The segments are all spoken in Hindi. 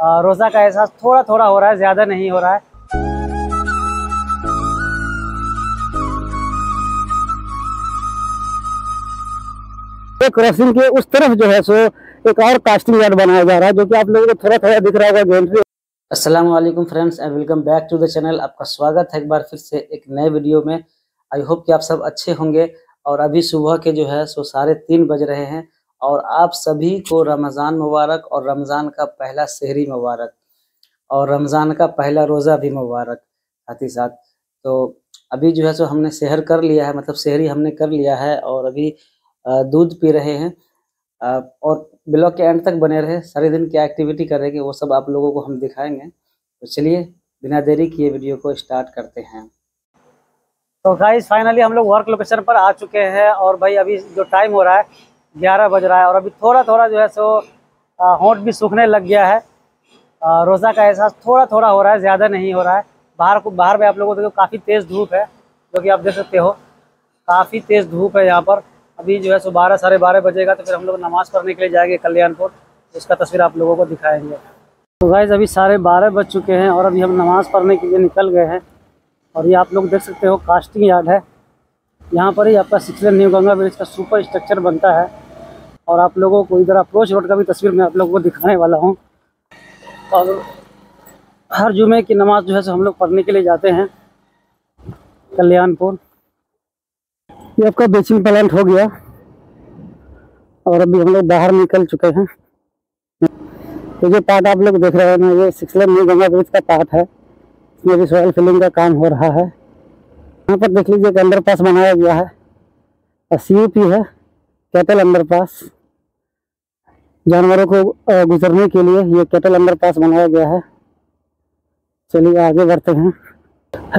रोज़ा का एहसास थोड़ा थोड़ा हो रहा है, ज़्यादा नहीं हो रहा है। क्रॉसिंग के उस तरफ जो है सो एक और कास्टिंग यार्ड बनाया जा रहा है, जो कि आप लोगों को थोड़ा थोड़ा दिख रहा होगा। अस्सलाम वालेकुम friends and welcome back to the channel. आपका स्वागत है एक बार फिर से एक नए वीडियो में। आई होप कि आप सब अच्छे होंगे। और अभी सुबह के जो है सो 3:30 बज रहे हैं और आप सभी को रमज़ान मुबारक और रमज़ान का पहला सहरी मुबारक और रमज़ान का पहला रोज़ा भी मुबारक साथ ही साथ। तो अभी जो है सो हमने सहर कर लिया है, मतलब सहरी हमने कर लिया है और अभी दूध पी रहे हैं। और ब्लॉग के एंड तक बने रहे, सारे दिन क्या एक्टिविटी करेंगे वो सब आप लोगों को हम दिखाएंगे। तो चलिए बिना देरी किए वीडियो को स्टार्ट करते हैं। तो गाइस फाइनली हम लोग वर्क लोकेशन पर आ चुके हैं और भाई अभी जो टाइम हो रहा है 11 बज रहा है और अभी थोड़ा थोड़ा जो है सो होंठ भी सूखने लग गया है। रोज़ा का एहसास थोड़ा थोड़ा हो रहा है, ज़्यादा नहीं हो रहा है। बाहर में आप लोगों को देखो काफ़ी तेज़ धूप है, जो कि आप देख सकते हो काफ़ी तेज़ धूप है। यहाँ पर अभी जो है सो 12 साढ़े 12 बजेगा तो फिर हम लोग नमाज़ पढ़ने के लिए जाएंगे कल्याणपुर, उसका तस्वीर आप लोगों को दिखाएंगे। तो गाइस अभी 12:30 बज चुके हैं और अभी हम नमाज़ पढ़ने के लिए निकल गए हैं। और ये आप लोग देख सकते हो कास्टिंग यार्ड है, यहाँ पर ही आपका सिक्सलेन न्यू गंगा ब्रिज का सुपर स्ट्रक्चर बनता है। और आप लोगों को इधर अप्रोच रोड का भी तस्वीर मैं आप लोगों को दिखाने वाला हूँ। और हर जुमे की नमाज़ जो है सो हम लोग पढ़ने के लिए जाते हैं कल्याणपुर। ये आपका बेचिंग प्लांट हो गया और अभी हम लोग बाहर निकल चुके हैं। तो जो पार्ट आप लोग देख रहे हैं ना, ये सिक्सलेन न्यू गंगा ब्रिज का पार्ट है, इसमें भी सॉइल फिलिंग का काम हो रहा है। यहाँ पर देख लीजिए एक अंडर पास बनाया गया है और CUP है, कैटल अंडर पास, जानवरों को गुजरने के लिए ये कैटल अंडर पास बनाया गया है। चलिए आगे बढ़ते हैं।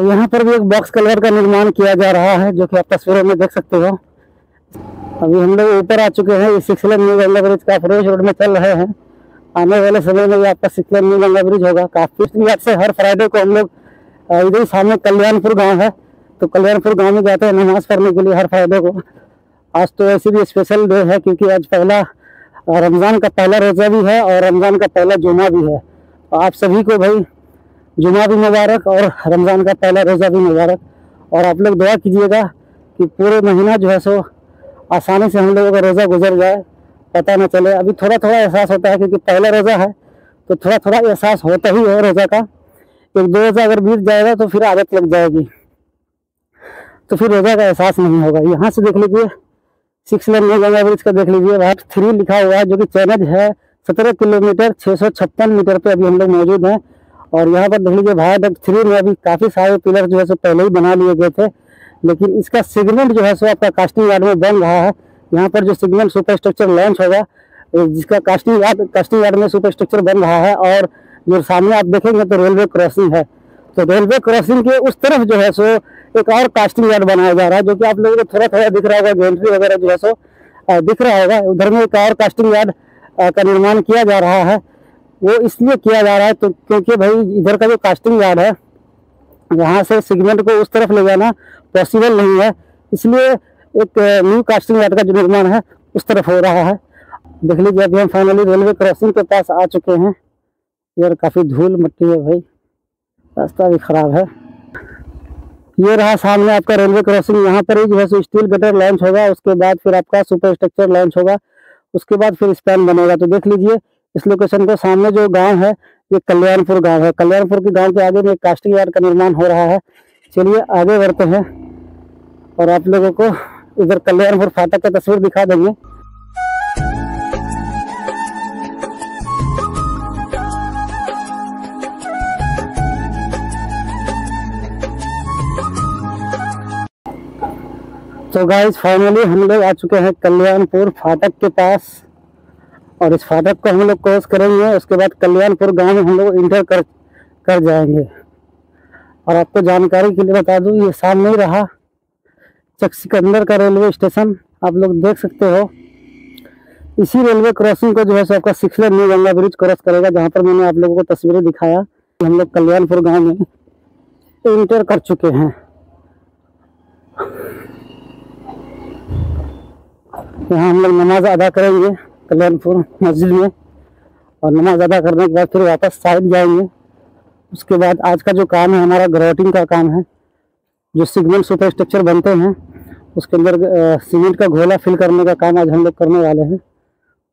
यहाँ पर भी एक बॉक्स कलर का निर्माण किया जा रहा है, जो कि आप तस्वीरों में देख सकते हो। अभी हम लोग ऊपर आ चुके हैं, ये सिक्सलेन न्यू गंगा ब्रिज का अप्रोच रोड में चल रहे हैं। आने वाले समय में ये आपका सिक्सलेन न्यू गंगा ब्रिज होगा। काफ़ी याद से हर फ्राइडे को हम लोग इधर सामने कल्याणपुर गांव है, तो कल्याणपुर गांव में जाते हैं नमाज पढ़ने के लिए हर फ्राइडे को। आज तो ऐसी भी स्पेशल डे है क्योंकि आज पहला रमज़ान का पहला रोज़ा भी है और रमज़ान का पहला जुमा भी है। आप सभी को भाई जुमा भी मुबारक और रमज़ान का पहला रोज़ा भी मुबारक। और आप लोग दुआ कीजिएगा कि पूरे महीना जो है सो आसानी से हम लोगों का रोज़ा गुजर जाए, पता ना चले। अभी थोड़ा थोड़ा एहसास होता है क्योंकि पहला रोज़ा है, तो थोड़ा थोड़ा एहसास होता ही है रोज़ा का। एक दो रोज़ा अगर बीत जाएगा तो फिर आदत लग जाएगी, तो फिर रोज़ा का एहसास नहीं होगा। यहाँ से देख लीजिए सिक्सलेन न्यू गंगा ब्रिज का देख लीजिए, वहाँ 3 लिखा हुआ है, जो कि चैनल है 17 किलोमीटर 656 मीटर पर अभी हम लोग मौजूद हैं। और यहाँ पर देख लीजिए वायाडक्ट 3 में अभी काफ़ी सारे पिलर जो है सो पहले ही बना लिए गए थे, लेकिन इसका सिग्नल जो है सो आपका कास्टिंग यार्ड में बन रहा है। यहाँ पर जो सिग्नल सुपर स्ट्रक्चर लॉन्च होगा, जिसका कास्टिंग यार्ड में सुपर स्ट्रक्चर बन रहा है। और जो सामने आप देखेंगे तो रेलवे क्रॉसिंग है, तो रेलवे क्रॉसिंग के उस तरफ जो है सो एक और कास्टिंग यार्ड बनाया जा रहा है, जो कि आप लोगों को थोड़ा थोड़ा दिख रहा होगा, ज्वेलरी वगैरह जो है सो दिख रहा होगा। उधर में एक और कास्टिंग यार्ड का निर्माण किया जा रहा है। वो इसलिए किया जा रहा है तो क्योंकि भाई इधर का जो कास्टिंग यार्ड है वहाँ से सेगमेंट को उस तरफ ले जाना पॉसिबल नहीं है, इसलिए एक न्यू कास्टिंग यार्ड का जो निर्माण है उस तरफ हो रहा है। देख लीजिए अभी हम फाइनली रेलवे क्रॉसिंग के पास आ चुके हैं। इधर काफ़ी धूल मिट्टी है भाई, रास्ता भी ख़राब है। ये रहा सामने आपका रेलवे क्रॉसिंग, यहाँ पर ही जो है सो स्टील गटर लॉन्च होगा, उसके बाद फिर आपका सुपर स्ट्रक्चर लॉन्च होगा, उसके बाद फिर स्पैन बनेगा। तो देख लीजिए इस लोकेशन के सामने जो गांव है ये कल्याणपुर गांव है। कल्याणपुर के गांव के आगे में कास्टिंग यार्ड का निर्माण हो रहा है। चलिए आगे बढ़ते हैं और आप लोगों को इधर कल्याणपुर फाटक का तस्वीर दिखा देंगे। तो गाइस फाइनली हम लोग आ चुके हैं कल्याणपुर फाटक के पास और इस फाटक को हम लोग क्रॉस करेंगे, उसके बाद कल्याणपुर गांव में हम लोग इंटर कर जाएंगे। और आपको जानकारी के लिए बता दूं, ये सामने ही रहा चक सिकंदर का रेलवे स्टेशन, आप लोग देख सकते हो। इसी रेलवे क्रॉसिंग को जो है सो आपका six lane new Ganga bridge cross करेगा, जहां पर मैंने आप लोगों को तस्वीरें दिखाया। हम लोग कल्याणपुर गाँव में इंटर कर चुके हैं। यहाँ हम लोग नमाज अदा करेंगे कल्याणपुर मस्जिद में और नमाज अदा करने के बाद फिर वापस साइड जाएंगे। उसके बाद आज का जो काम है हमारा ग्राउटिंग का काम है, जो सिग्नल सुपर स्ट्रक्चर बनते हैं उसके अंदर सीमेंट का घोला फिल करने का काम आज हम लोग करने वाले हैं।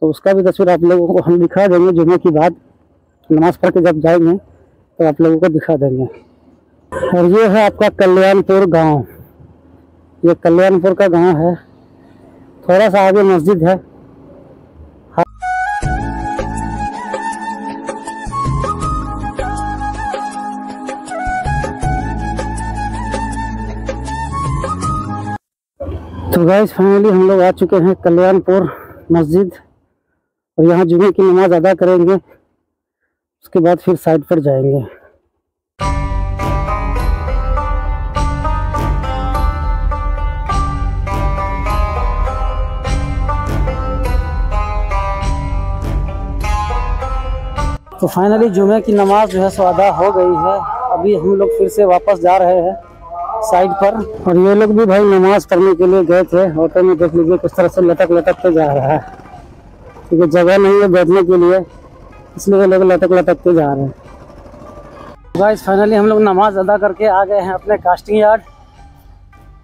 तो उसका भी तस्वीर आप लोगों को हम दिखा देंगे, जुम्मे की बाद नमाज पढ़ के जब जाएंगे तो आप लोगों को दिखा देंगे। और ये है आपका कल्याणपुर गाँव, ये कल्याणपुर का गाँव है। थोड़ा सा आगे मस्जिद है। तो गाइस फाइनली हम लोग आ चुके हैं कल्याणपुर मस्जिद और यहाँ जुमे की नमाज अदा करेंगे, उसके बाद फिर साइड पर जाएंगे। तो फाइनली जुमे की नमाज जो है सो अदा हो गई है। अभी हम लोग फिर से वापस जा रहे हैं साइड पर। और ये लोग भी भाई नमाज पढ़ने के लिए गए थे, ऑटो में देख लीजिए किस तरह से लटक लटक के जा रहा है, क्योंकि जगह नहीं है बैठने के लिए, इसलिए ये लोग लटक लटक के जा रहे हैं। गाइस फाइनली हम लोग नमाज अदा करके आ गए हैं अपने कास्टिंग यार्ड।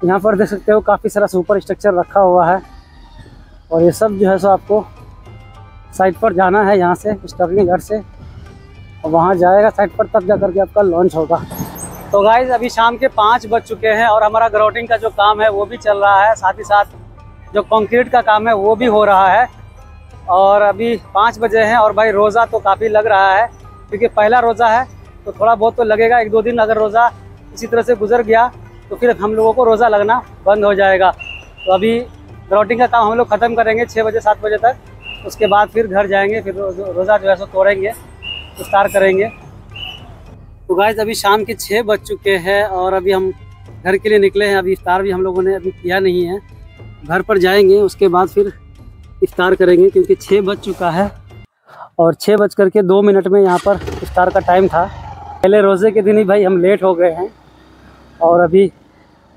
यहाँ पर देख सकते हो काफ़ी सारा सुपर स्ट्रक्चर रखा हुआ है और ये सब जो है सो आपको साइड पर जाना है यहाँ से स्टर्निंग घर से, और वहाँ जाएगा साइड पर तब जा करके आपका लॉन्च होगा। तो गाइज अभी शाम के 5 बज चुके हैं और हमारा ग्राउटिंग का जो काम है वो भी चल रहा है, साथ ही साथ जो कंक्रीट का काम है वो भी हो रहा है। और अभी 5 बजे हैं और भाई रोज़ा तो काफ़ी लग रहा है, क्योंकि पहला रोज़ा है तो थोड़ा बहुत तो लगेगा। 1-2 दिन अगर रोज़ा इसी तरह से गुजर गया तो फिर हम लोगों को रोज़ा लगना बंद हो जाएगा। तो अभी ग्राउटिंग का काम हम लोग ख़त्म करेंगे 6-7 बजे तक, उसके बाद फिर घर जाएँगे, फिर रोज़ा जो है सो तोड़ेंगे, इफ्तार करेंगे। तो गाइस अभी शाम के 6 बज चुके हैं और अभी हम घर के लिए निकले हैं। अभी इफ्तार भी हम लोगों ने अभी किया नहीं है, घर पर जाएंगे उसके बाद फिर इफ्तार करेंगे, क्योंकि 6 बज चुका है और 6:02 में यहाँ पर इफ्तार का टाइम था। पहले रोज़े के दिन ही भाई हम लेट हो गए हैं और अभी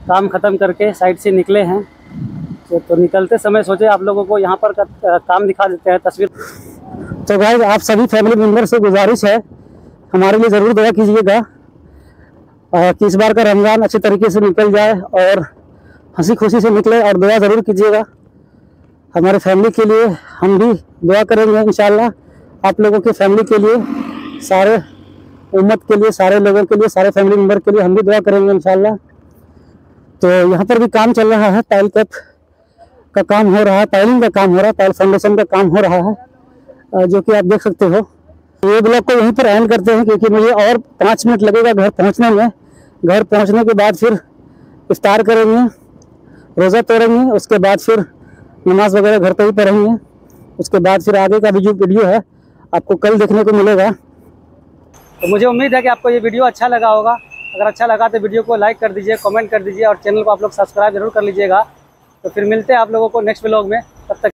काम ख़त्म करके साइड से निकले हैं। तो निकलते समय सोचे आप लोगों को यहाँ पर काम दिखा देते हैं तस्वीर। तो गाइस आप सभी फैमिली मेम्बर से गुजारिश है हमारे लिए ज़रूर दुआ कीजिएगा कि इस बार का रमज़ान अच्छे तरीके से निकल जाए और हंसी खुशी से निकले, और दुआ ज़रूर कीजिएगा हमारे फैमिली के लिए। हम भी दुआ करेंगे इंशाल्लाह आप लोगों के फैमिली के लिए, सारे उम्मत के लिए, सारे लोगों के लिए, सारे फैमिली मेम्बर के लिए हम भी दुआ करेंगे इंशाल्लाह। तो यहाँ पर भी काम चल रहा है, टाइल कप का काम हो रहा है, टाइलिंग का काम हो रहा है, टाइल फाउंडेशन का काम हो रहा है, जो कि आप देख सकते हो। ये ब्लॉग को यहीं पर एंड करते हैं क्योंकि मुझे और 5 मिनट लगेगा घर पहुंचने में। घर पहुंचने के बाद फिर इफ्तार करेंगे, रोज़ा तोड़ेंगे, उसके बाद फिर नमाज वगैरह घर पे ही पढ़ेंगे। उसके बाद फिर आगे का भी जो वीडियो है आपको कल देखने को मिलेगा। तो मुझे उम्मीद है कि आपको ये वीडियो अच्छा लगा होगा। अगर अच्छा लगा तो वीडियो को लाइक कर दीजिए, कॉमेंट कर दीजिए और चैनल को आप लोग सब्सक्राइब जरूर कर लीजिएगा। तो फिर मिलते हैं आप लोगों को नेक्स्ट ब्लॉग में, तब तक।